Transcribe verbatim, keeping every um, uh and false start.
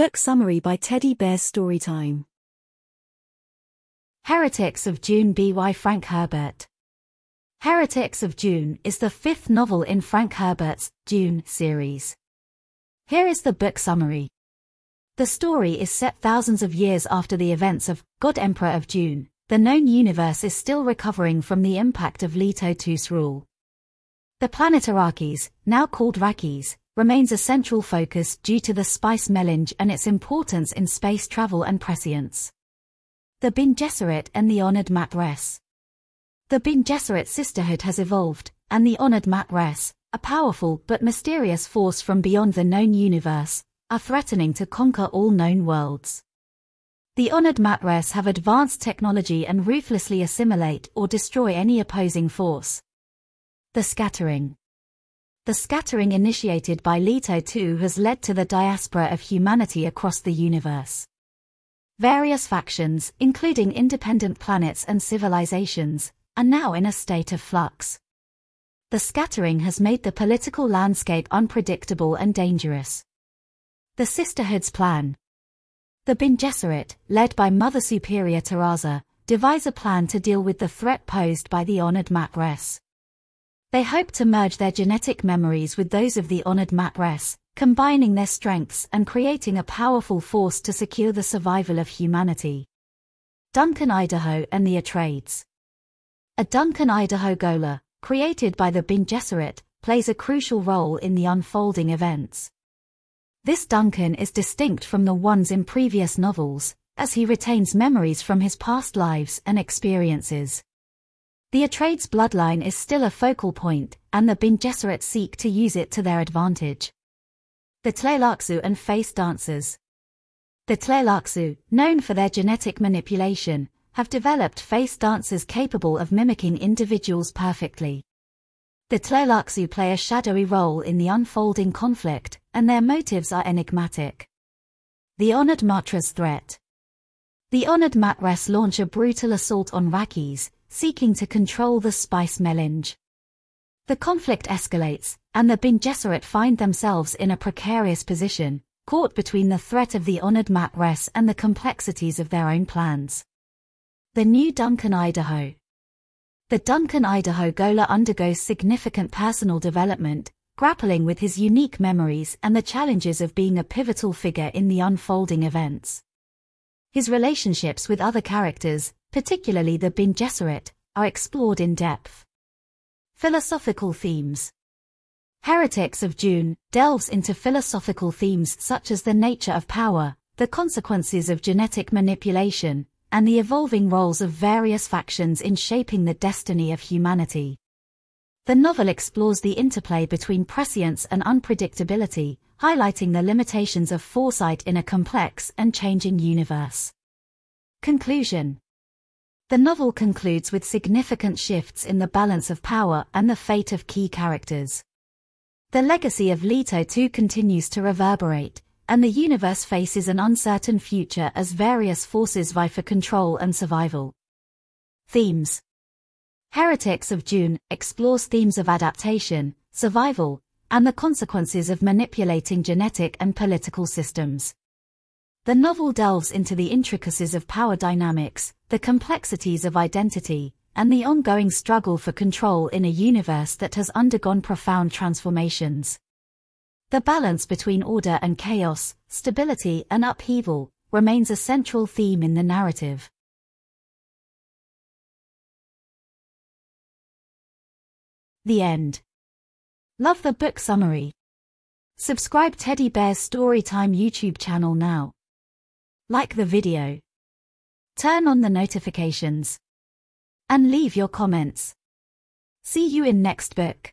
Book summary by Teddy Bear's Storytime. Heretics of Dune by Frank Herbert. Heretics of Dune is the fifth novel in Frank Herbert's Dune series. Here is the book summary. The story is set thousands of years after the events of God Emperor of Dune. The known universe is still recovering from the impact of Leto the second's rule. The planet Arrakis, now called Rakis, remains a central focus due to the Spice Melange and its importance in space travel and prescience. The Bene Gesserit and the Honored Matres. The Bene Gesserit sisterhood has evolved, and the Honored Matres, a powerful but mysterious force from beyond the known universe, are threatening to conquer all known worlds. The Honored Matres have advanced technology and ruthlessly assimilate or destroy any opposing force. The Scattering. The scattering initiated by Leto the second has led to the diaspora of humanity across the universe. Various factions, including independent planets and civilizations, are now in a state of flux. The scattering has made the political landscape unpredictable and dangerous. The Sisterhood's plan. The Bene Gesserit, led by Mother Superior Taraza, devise a plan to deal with the threat posed by the Honored Matres. They hope to merge their genetic memories with those of the Honored Matres, combining their strengths and creating a powerful force to secure the survival of humanity. Duncan Idaho and the Atreides. A Duncan Idaho Gola, created by the Bene Gesserit, plays a crucial role in the unfolding events. This Duncan is distinct from the ones in previous novels, as he retains memories from his past lives and experiences. The Atreides bloodline is still a focal point, and the Bene Gesserit seek to use it to their advantage. The Tleilaxu and Face Dancers. The Tleilaxu, known for their genetic manipulation, have developed face dancers capable of mimicking individuals perfectly. The Tleilaxu play a shadowy role in the unfolding conflict, and their motives are enigmatic. The Honored Matres threat. The Honored Matres launch a brutal assault on Rakis, seeking to control the Spice Melange. The conflict escalates, and the Bene Gesserit find themselves in a precarious position, caught between the threat of the Honored Matres and the complexities of their own plans. The new Duncan Idaho. The Duncan Idaho Gola undergoes significant personal development, grappling with his unique memories and the challenges of being a pivotal figure in the unfolding events. His relationships with other characters, particularly the Bene Gesserit, are explored in depth. Philosophical themes. Heretics of Dune delves into philosophical themes such as the nature of power, the consequences of genetic manipulation, and the evolving roles of various factions in shaping the destiny of humanity. The novel explores the interplay between prescience and unpredictability, highlighting the limitations of foresight in a complex and changing universe. Conclusion. The novel concludes with significant shifts in the balance of power and the fate of key characters. The legacy of Leto the second continues to reverberate, and the universe faces an uncertain future as various forces vie for control and survival. Themes. Heretics of Dune explores themes of adaptation, survival, and the consequences of manipulating genetic and political systems. The novel delves into the intricacies of power dynamics, the complexities of identity, and the ongoing struggle for control in a universe that has undergone profound transformations. The balance between order and chaos, stability and upheaval, remains a central theme in the narrative. The end. Love the book summary. Subscribe Teddy Bear's Storytime YouTube channel now. Like the video. Turn on the notifications. And leave your comments. See you in next book.